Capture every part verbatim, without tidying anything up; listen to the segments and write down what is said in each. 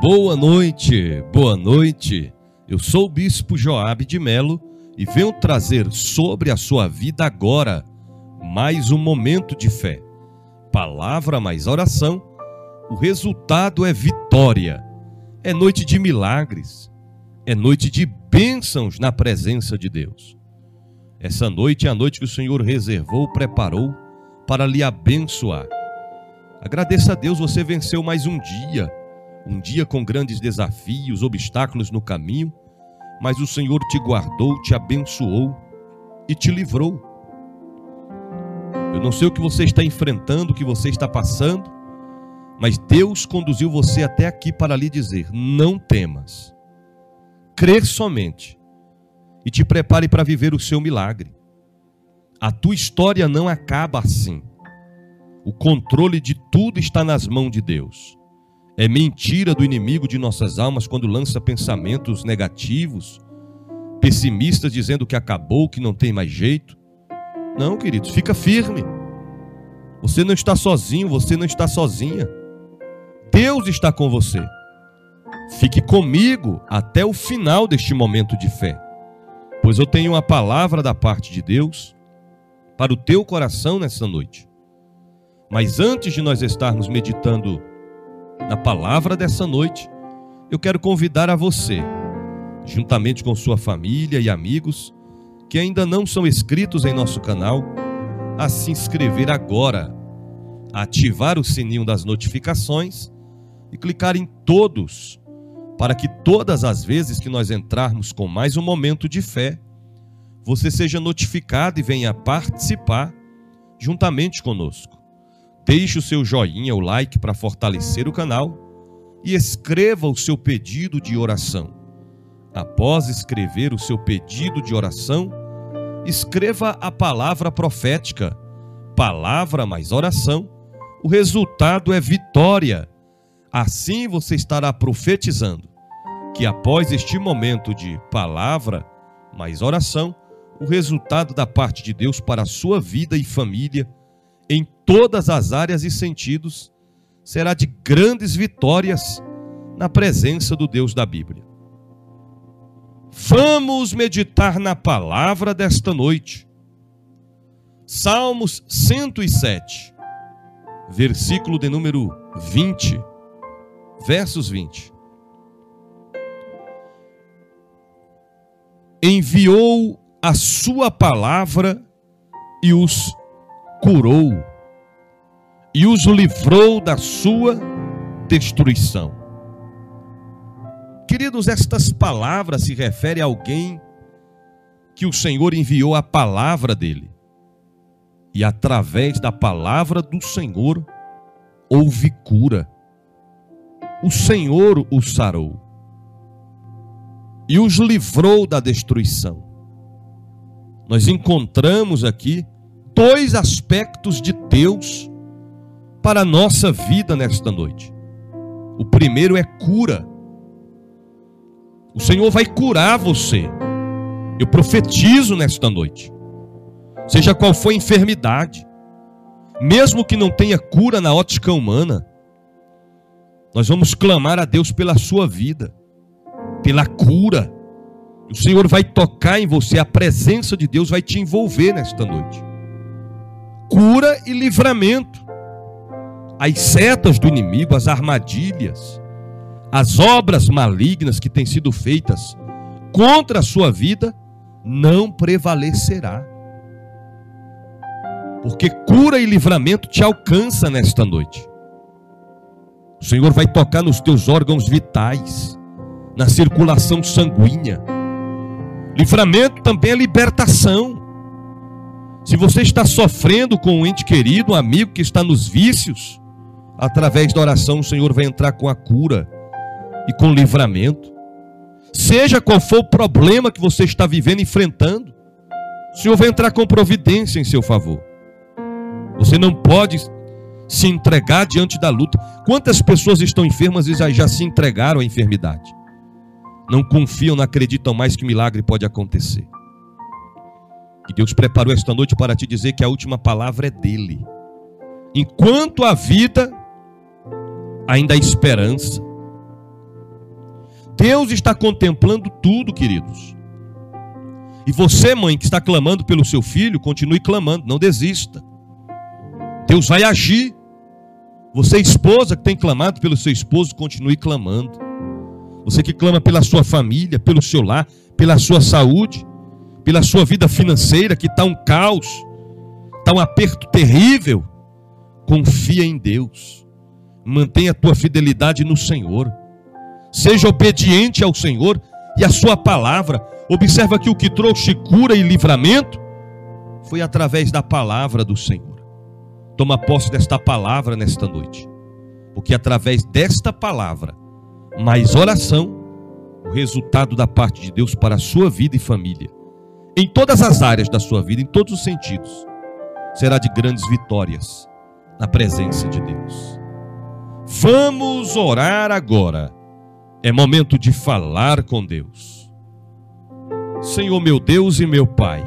Boa noite, boa noite. Eu sou o bispo Joab de Melo e venho trazer sobre a sua vida agora mais um momento de fé. Palavra mais oração, o resultado é vitória. É noite de milagres, é noite de bênçãos na presença de Deus. Essa noite é a noite que o Senhor reservou, preparou para lhe abençoar. Agradeça a Deus, você venceu mais um dia. Um dia com grandes desafios, obstáculos no caminho, mas o Senhor te guardou, te abençoou e te livrou. Eu não sei o que você está enfrentando, o que você está passando, mas Deus conduziu você até aqui para lhe dizer: não temas, crê somente e te prepare para viver o seu milagre. A tua história não acaba assim. O controle de tudo está nas mãos de Deus. É mentira do inimigo de nossas almas quando lança pensamentos negativos, pessimistas, dizendo que acabou, que não tem mais jeito. Não, queridos, fica firme. Você não está sozinho, você não está sozinha. Deus está com você. Fique comigo até o final deste momento de fé, pois eu tenho uma palavra da parte de Deus para o teu coração nessa noite. Mas antes de nós estarmos meditando na palavra dessa noite, eu quero convidar a você, juntamente com sua família e amigos que ainda não são inscritos em nosso canal, a se inscrever agora, a ativar o sininho das notificações e clicar em todos, para que todas as vezes que nós entrarmos com mais um momento de fé, você seja notificado e venha participar juntamente conosco. Deixe o seu joinha, o like, para fortalecer o canal e escreva o seu pedido de oração. Após escrever o seu pedido de oração, escreva a palavra profética, palavra mais oração, o resultado é vitória. Assim você estará profetizando que após este momento de palavra mais oração, o resultado da parte de Deus para a sua vida e família, em todas as áreas e sentidos, será de grandes vitórias na presença do Deus da Bíblia. Vamos meditar na palavra desta noite. Salmos cento e sete, versículo de número vinte, versos vinte. Enviou a sua palavra e os curou e os livrou da sua destruição. Queridos, estas palavras se referem a alguém que o Senhor enviou a palavra dele, e através da palavra do Senhor houve cura. O Senhor os sarou e os livrou da destruição. Nós encontramos aqui dois aspectos de Deus para a nossa vida nesta noite. O primeiro é cura. O Senhor vai curar você. Eu profetizo nesta noite. Seja qual for a enfermidade, mesmo que não tenha cura na ótica humana, nós vamos clamar a Deus pela sua vida, pela cura. O Senhor vai tocar em você, a presença de Deus vai te envolver nesta noite. Cura e livramento. As setas do inimigo, as armadilhas, as obras malignas que têm sido feitas contra a sua vida, não prevalecerá. Porque cura e livramento te alcança nesta noite. O Senhor vai tocar nos teus órgãos vitais, na circulação sanguínea. Livramento também é libertação. Se você está sofrendo com um ente querido, um amigo que está nos vícios, através da oração o Senhor vai entrar com a cura e com o livramento. Seja qual for o problema que você está vivendo, enfrentando, o Senhor vai entrar com providência em seu favor. Você não pode se entregar diante da luta. Quantas pessoas estão enfermas e já se entregaram à enfermidade? Não confiam, não acreditam mais que milagre pode acontecer. Que Deus preparou esta noite para te dizer que a última palavra é dele. Enquanto há vida, ainda há esperança. Deus está contemplando tudo, queridos. E você, mãe, que está clamando pelo seu filho, continue clamando, não desista. Deus vai agir. Você, esposa, que tem clamado pelo seu esposo, continue clamando. Você que clama pela sua família, pelo seu lar, pela sua saúde, pela sua vida financeira, que está um caos, está um aperto terrível, confia em Deus. Mantenha a tua fidelidade no Senhor. Seja obediente ao Senhor e à sua palavra. Observa que o que trouxe cura e livramento foi através da palavra do Senhor. Toma posse desta palavra nesta noite, porque através desta palavra, mais oração, o resultado da parte de Deus para a sua vida e família, em todas as áreas da sua vida, em todos os sentidos, será de grandes vitórias na presença de Deus. Vamos orar agora. É momento de falar com Deus. Senhor meu Deus e meu Pai,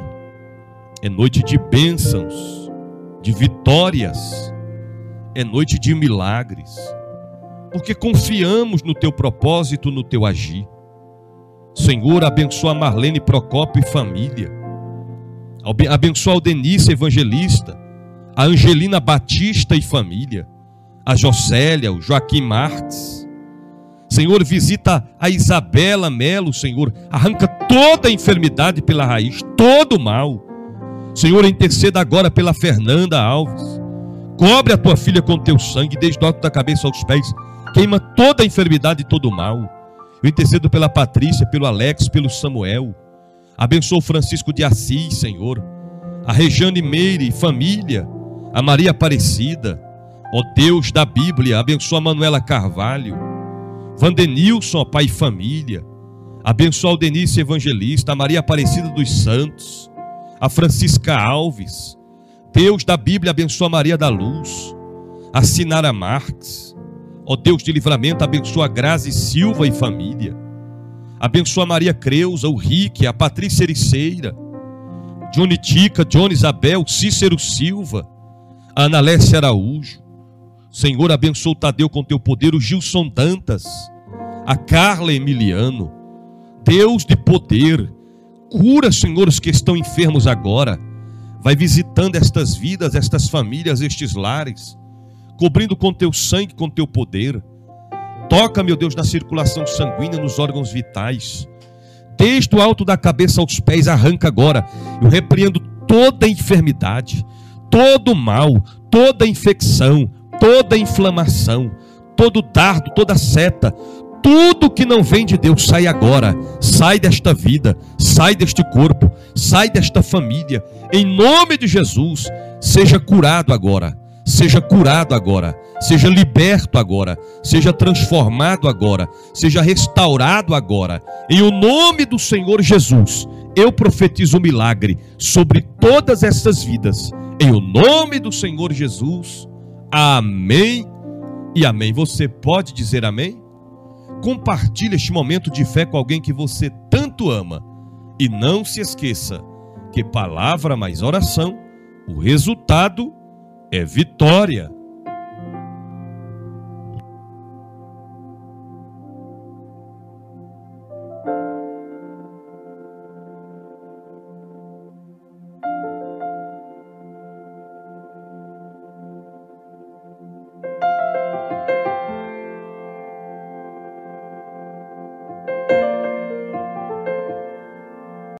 é noite de bênçãos, de vitórias, é noite de milagres, porque confiamos no Teu propósito, no Teu agir. Senhor, abençoa Marlene Procópio e família, abençoa a Denise Evangelista, a Angelina Batista e família, a Josélia, o Joaquim Marques. Senhor, visita a Isabela Melo, Senhor, arranca toda a enfermidade pela raiz, todo o mal. Senhor, interceda agora pela Fernanda Alves, cobre a tua filha com teu sangue, desde o alto da cabeça aos pés, queima toda a enfermidade e todo o mal. Eu intercedo pela Patrícia, pelo Alex, pelo Samuel, abençoa o Francisco de Assis, Senhor, a Rejane Meire, família, a Maria Aparecida, ó Deus da Bíblia, abençoa a Manuela Carvalho, Vandenilson, Pai e família, abençoa o Denise Evangelista, a Maria Aparecida dos Santos, a Francisca Alves, Deus da Bíblia, abençoa a Maria da Luz, a Sinara Marques, ó Deus de livramento, abençoa a Grazi Silva e família, abençoa a Maria Creuza, o Rick, a Patrícia Ericeira, Johnny Tica, Johnny Isabel, Cícero Silva, a Análise Araújo. Senhor, abençoa o Tadeu com teu poder, o Gilson Dantas, a Carla Emiliano, Deus de poder, cura, Senhor, os que estão enfermos agora, vai visitando estas vidas, estas famílias, estes lares, cobrindo com teu sangue, com teu poder, toca, meu Deus, na circulação sanguínea, nos órgãos vitais, desde o alto da cabeça aos pés, arranca agora, eu repreendo toda enfermidade, todo mal, toda infecção, toda inflamação, todo dardo, toda seta, tudo que não vem de Deus, sai agora, sai desta vida, sai deste corpo, sai desta família, em nome de Jesus, seja curado agora, seja curado agora, seja liberto agora, seja transformado agora, seja restaurado agora, em o nome do Senhor Jesus, eu profetizo um milagre sobre todas essas vidas, em o nome do Senhor Jesus. Amém e amém. Você pode dizer amém? Compartilhe este momento de fé com alguém que você tanto ama. E não se esqueça que palavra mais oração, o resultado é vitória.